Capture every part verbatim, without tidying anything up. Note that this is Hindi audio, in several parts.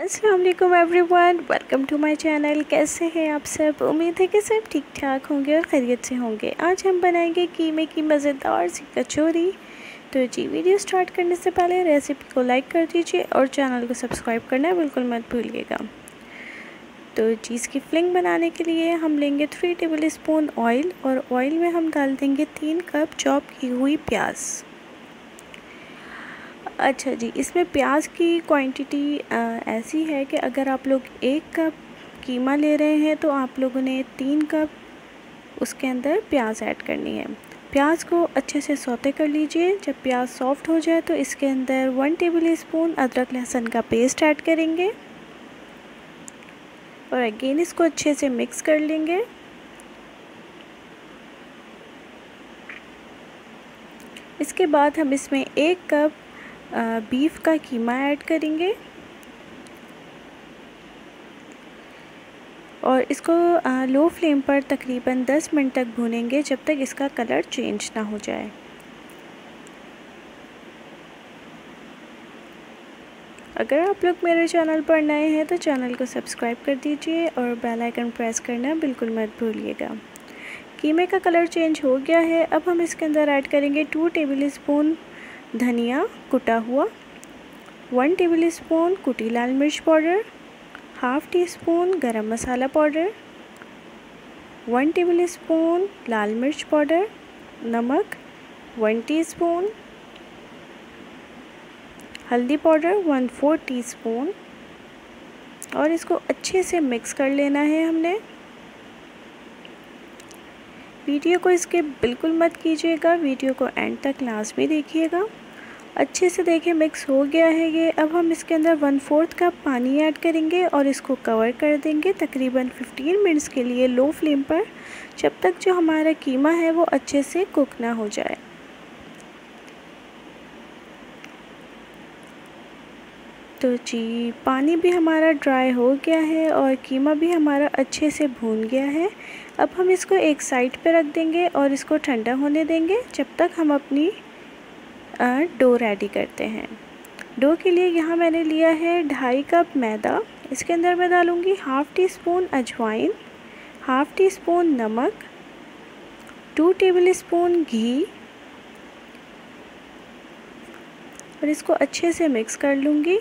अस्सलाम वालेकुम everyone, welcome to my channel. कैसे हैं आप सब? उम्मीद है कि सब ठीक ठाक होंगे और खैरियत से होंगे। आज हम बनाएंगे कीमे की मज़ेदार सी कचौरी। तो जी, वीडियो स्टार्ट करने से पहले रेसिपी को लाइक कर दीजिए और चैनल को सब्सक्राइब करना बिल्कुल मत भूलिएगा। तो जी, इसकी फिलिंग बनाने के लिए हम लेंगे थ्री टेबल स्पून ऑयल और ऑयल में हम डाल देंगे तीन कप चॉप की हुई प्याज। अच्छा जी, इसमें प्याज की क्वांटिटी ऐसी है कि अगर आप लोग एक कप कीमा ले रहे हैं तो आप लोगों ने तीन कप उसके अंदर प्याज ऐड करनी है। प्याज को अच्छे से सौते कर लीजिए। जब प्याज सॉफ्ट हो जाए तो इसके अंदर वन टेबल स्पून अदरक लहसुन का पेस्ट ऐड करेंगे और अगेन इसको अच्छे से मिक्स कर लेंगे। इसके बाद हम इसमें एक कप बीफ का कीमा ऐड करेंगे और इसको लो फ्लेम पर तकरीबन दस मिनट तक भूनेंगे, जब तक इसका कलर चेंज ना हो जाए। अगर आप लोग मेरे चैनल पर नए हैं तो चैनल को सब्सक्राइब कर दीजिए और बेल आइकन प्रेस करना बिल्कुल मत भूलिएगा। कीमे का कलर चेंज हो गया है। अब हम इसके अंदर ऐड करेंगे टू टेबल स्पून धनिया कुटा हुआ, वन टेबल स्पून कुटी लाल मिर्च पाउडर, हाफ़ टी स्पून गरम मसाला पाउडर, वन टेबल स्पून लाल मिर्च पाउडर, नमक वन टीस्पून, हल्दी पाउडर वन फोर टीस्पून और इसको अच्छे से मिक्स कर लेना है हमने। वीडियो को इसके बिल्कुल मत कीजिएगा, वीडियो को एंड तक लाजमी देखिएगा। अच्छे से देखें मिक्स हो गया है ये। अब हम इसके अंदर वन फोर्थ कप पानी ऐड करेंगे और इसको कवर कर देंगे तकरीबन फिफ्टीन मिनट्स के लिए लो फ्लेम पर, जब तक जो हमारा कीमा है वो अच्छे से कुक ना हो जाए। तो जी, पानी भी हमारा ड्राई हो गया है और कीमा भी हमारा अच्छे से भून गया है। अब हम इसको एक साइड पे रख देंगे और इसको ठंडा होने देंगे, जब तक हम अपनी डो रेडी करते हैं। डो के लिए यहाँ मैंने लिया है ढाई कप मैदा। इसके अंदर मैं डालूँगी हाफ़ टी स्पून अजवाइन, हाफ़ टी स्पून नमक, टू टेबल स्पून घी और इसको अच्छे से मिक्स कर लूँगी।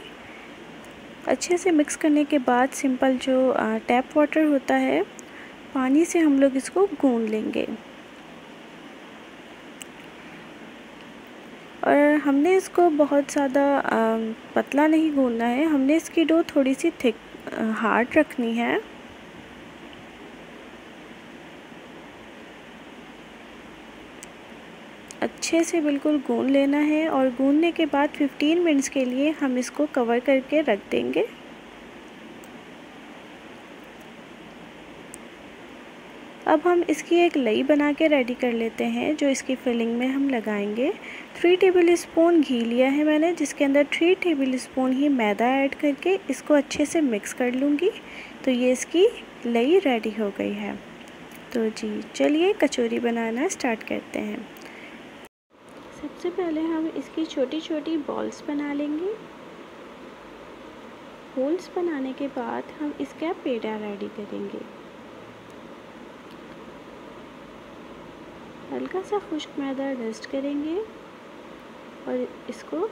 अच्छे से मिक्स करने के बाद सिंपल जो टैप वाटर होता है, पानी से हम लोग इसको गूंद लेंगे। और हमने इसको बहुत ज़्यादा पतला नहीं गूंदना है, हमने इसकी डो थोड़ी सी थिक हार्ड रखनी है। अच्छे से बिल्कुल गूंद लेना है और गूंदने के बाद फिफ्टीन मिनट्स के लिए हम इसको कवर करके रख देंगे। अब हम इसकी एक लई बना के रेडी कर लेते हैं, जो इसकी फिलिंग में हम लगाएंगे। थ्री टेबल स्पून घी लिया है मैंने, जिसके अंदर थ्री टेबल स्पून ही मैदा ऐड करके इसको अच्छे से मिक्स कर लूँगी। तो ये इसकी लई रेडी हो गई है। तो जी, चलिए कचौरी बनाना स्टार्ट करते हैं। सबसे पहले हम इसकी छोटी छोटी बॉल्स बना लेंगे। होल्स बनाने के बाद हम इसका पेड़ा रेडी करेंगे। हल्का सा खुश्क मैदा डस्ट करेंगे और इसको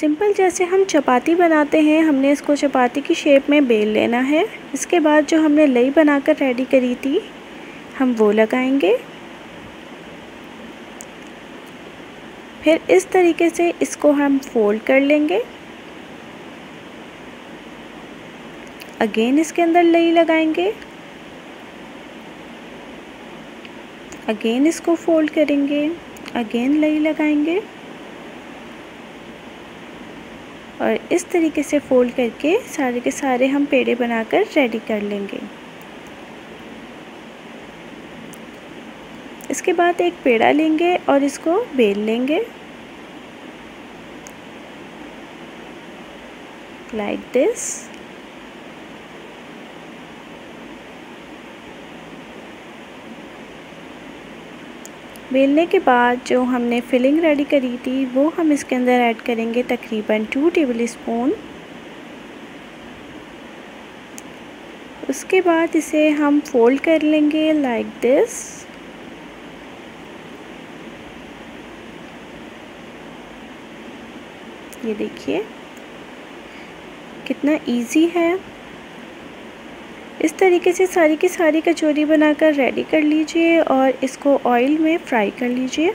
सिंपल जैसे हम चपाती बनाते हैं, हमने इसको चपाती की शेप में बेल लेना है। इसके बाद जो हमने लई बनाकर रेडी करी थी हम वो लगाएंगे। फिर इस तरीके से इसको हम फोल्ड कर लेंगे। अगेन इसके अंदर लई लगाएंगे, अगेन इसको फोल्ड करेंगे, अगेन लई लगाएंगे और इस तरीके से फोल्ड करके सारे के सारे हम पेड़े बनाकर रेडी कर लेंगे। इसके बाद एक पेड़ा लेंगे और इसको बेल लेंगे लाइक दिस। बेलने के बाद जो हमने फिलिंग रेडी करी थी वो हम इसके अंदर ऐड करेंगे, तकरीबन टू टेबल स्पून। उसके बाद इसे हम फोल्ड कर लेंगे लाइक दिस। ये देखिए कितना इजी है। इस तरीके से सारी की सारी कचौरी बनाकर रेडी कर लीजिए और इसको ऑयल में फ्राई कर लीजिए।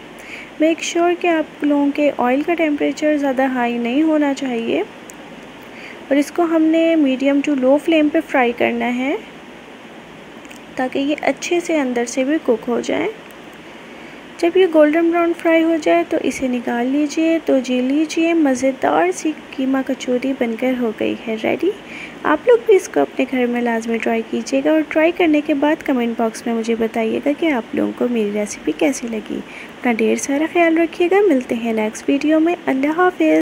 मेक श्योर कि आप लोगों के ऑयल का टेम्परेचर ज़्यादा हाई नहीं होना चाहिए और इसको हमने मीडियम टू लो फ्लेम पे फ्राई करना है ताकि ये अच्छे से अंदर से भी कुक हो जाए। जब ये गोल्डन ब्राउन फ्राई हो जाए तो इसे निकाल लीजिए। तो जी लीजिए, मज़ेदार सी कीमा कचौरी बनकर हो गई है रेडी। आप लोग भी इसको अपने घर में लाजमी ट्राई कीजिएगा और ट्राई करने के बाद कमेंट बॉक्स में मुझे बताइएगा कि आप लोगों को मेरी रेसिपी कैसी लगी। अपना ढेर सारा ख्याल रखिएगा, मिलते हैं नेक्स्ट वीडियो में। अल्लाह हाफिज़।